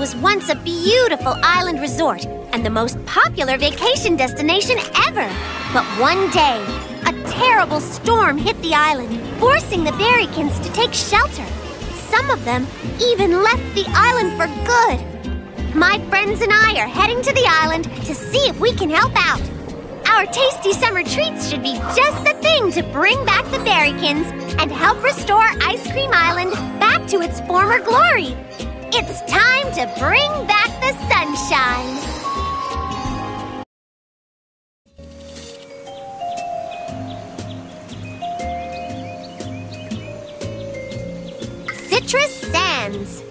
was once a beautiful island resort and the most popular vacation destination ever. But one day, a terrible storm hit the island, forcing the Berrykins to take shelter. Some of them even left the island for good. My friends and I are heading to the island to see if we can help out. Our tasty summer treats should be just the thing to bring back the Berrykins and help restore Ice Cream Island back to its former glory. It's time to bring back the sunshine. Citrus Sands.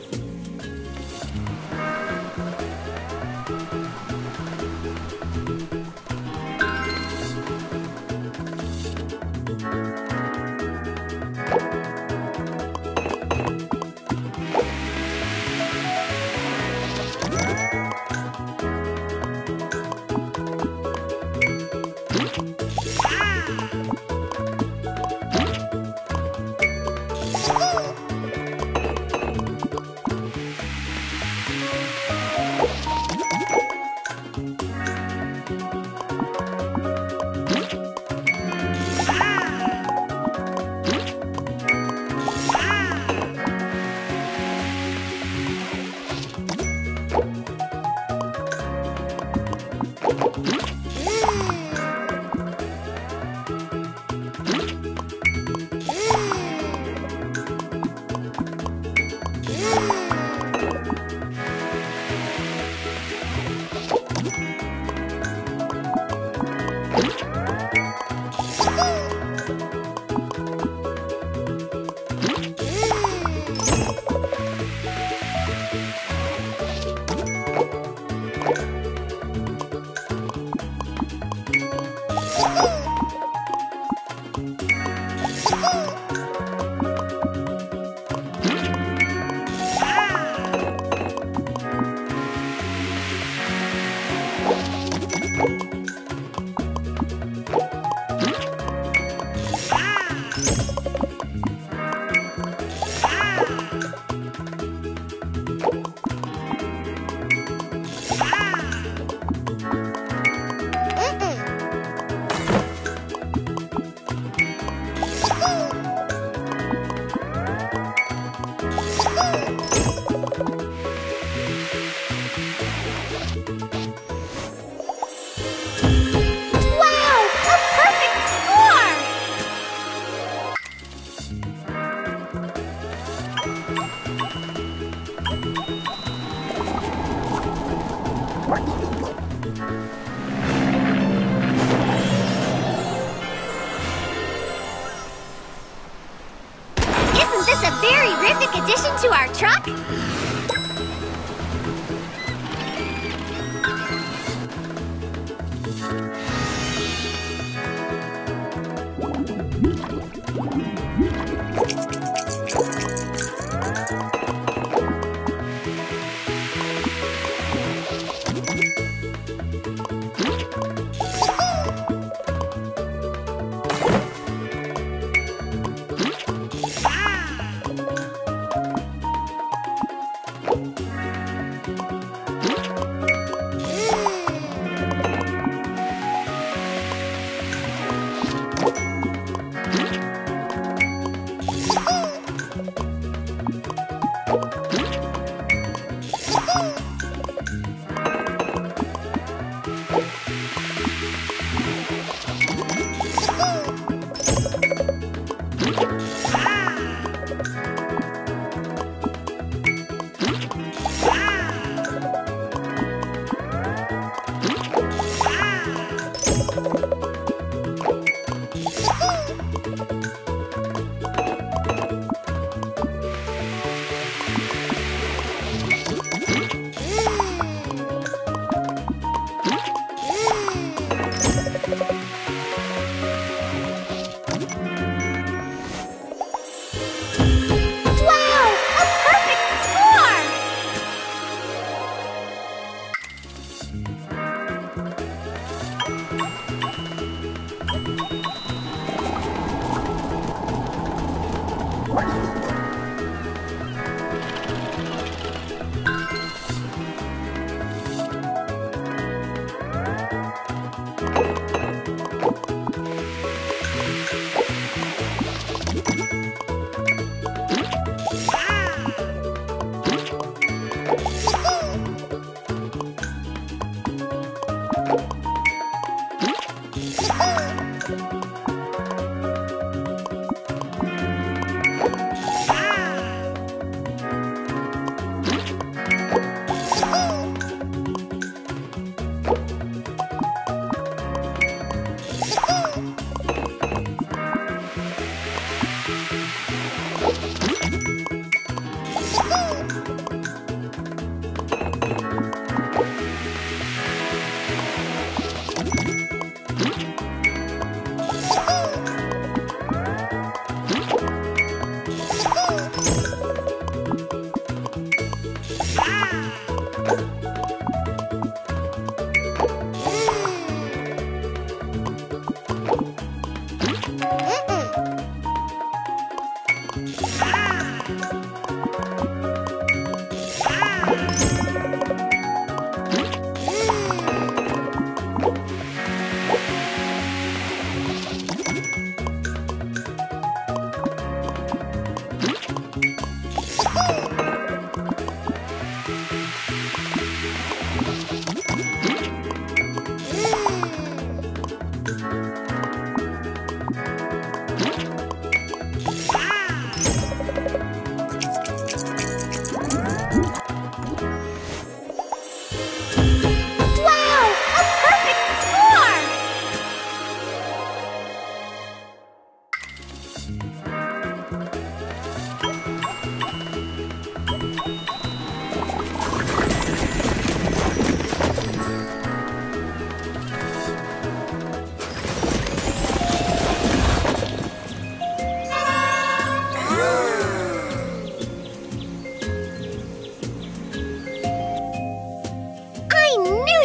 Addition to our truck?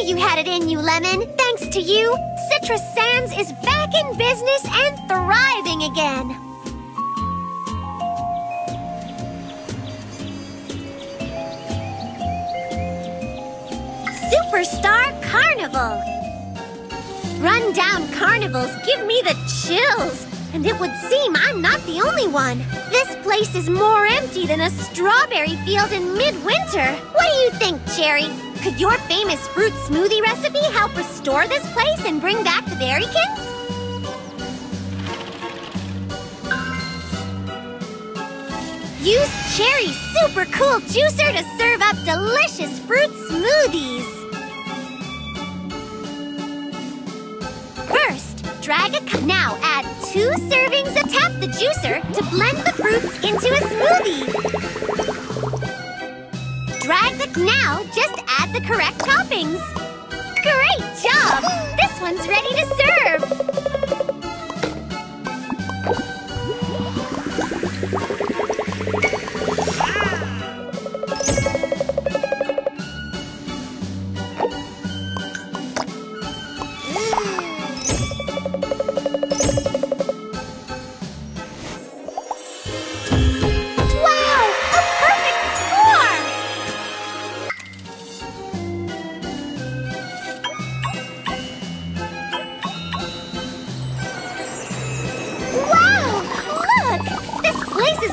knew you had it in you, Lemon. Thanks to you, Citrus Sands is back in business and thriving again. Star Carnival! Run-down carnivals give me the chills, and it would seem I'm not the only one. This place is more empty than a strawberry field in midwinter. What do you think, Cherry? Could your famous fruit smoothie recipe help restore this place and bring back the Berrykins? Use Cherry's super cool juicer to serve up delicious fruit smoothies. Drag a canal, add 2 servings of tap the juicer to blend the fruits into a smoothie. Drag the canal, just add the correct toppings. Great job! This one's ready to serve.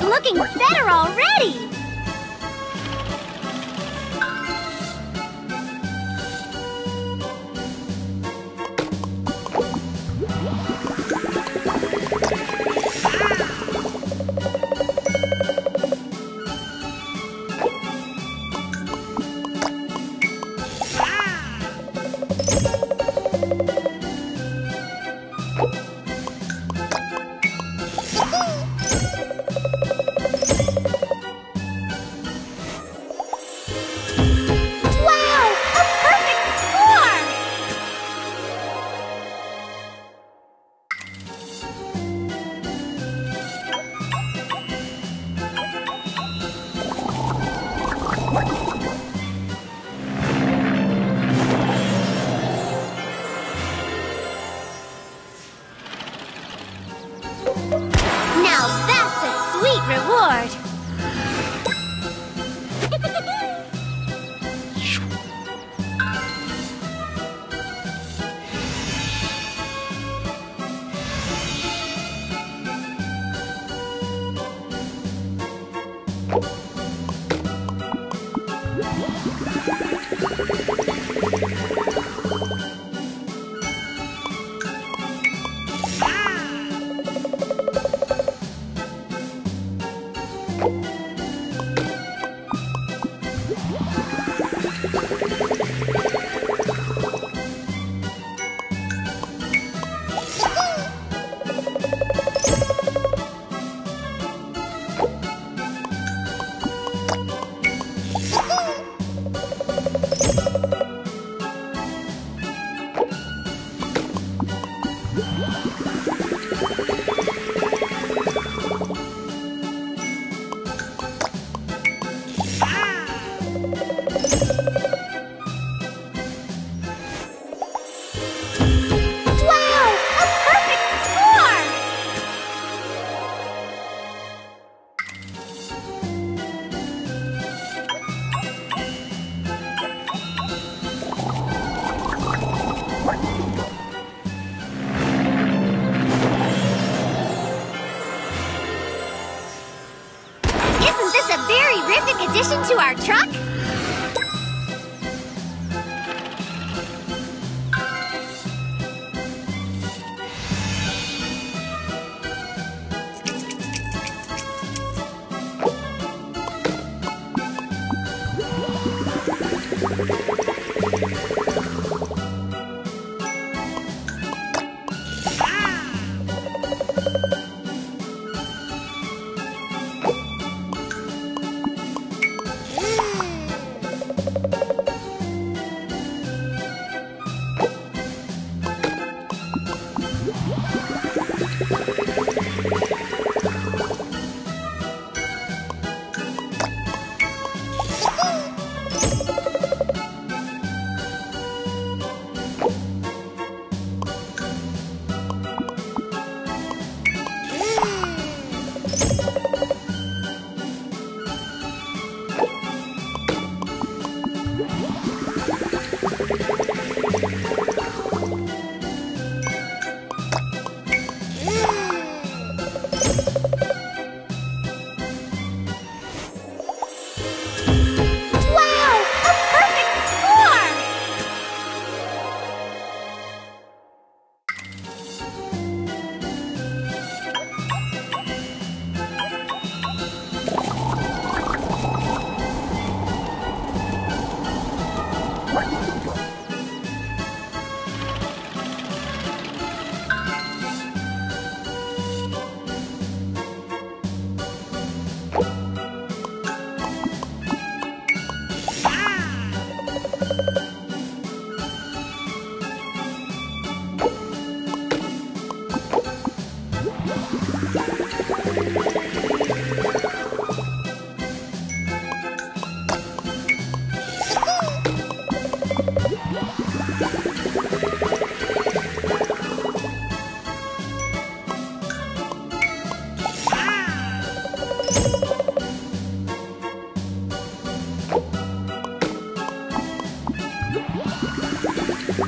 Looking better already! Now that's a sweet reward! Addition to our truck?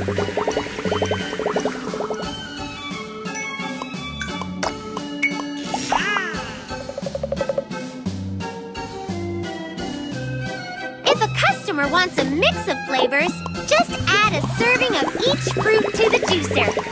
If a customer wants a mix of flavors, just add a serving of each fruit to the juicer.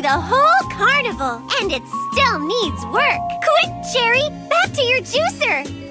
The whole carnival, and it still needs work. Quick, Cherry, back to your juicer.